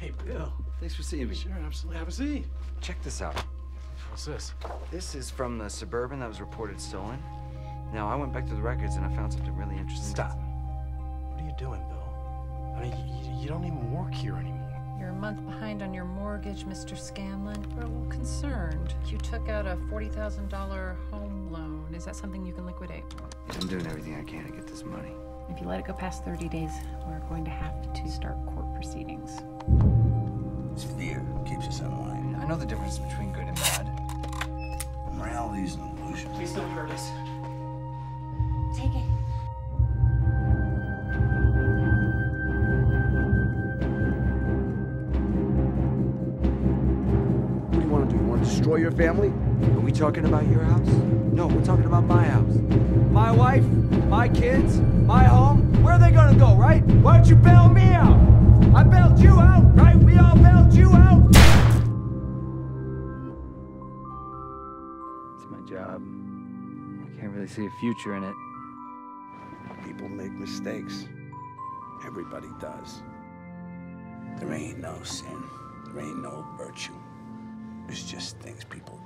Hey, Bill. Thanks for seeing me. Sure, absolutely. Have a seat. Check this out. What's this? This is from the Suburban that was reported stolen. Now, I went back to the records and I found something really interesting. Stop. What are you doing, Bill? I mean, you don't even work here anymore. You're a month behind on your mortgage, Mr. Scanlon. We're a little concerned. You took out a $40,000 home loan. Is that something you can liquidate? I'm doing everything I can to get this money. If you let it go past 30 days, we're going to have to start court proceedings. It's fear keeps us in line. I know the difference between good and bad. Morality is an illusion. Please don't hurt us. Take it. Destroy your family? Are we talking about your house? No, we're talking about my house. My wife, my kids, my home. Where are they gonna go, right? Why don't you bail me out? I bailed you out, right? We all bailed you out. It's my job. I can't really see a future in it. People make mistakes. Everybody does. There ain't no sin. There ain't no virtue. It's just things people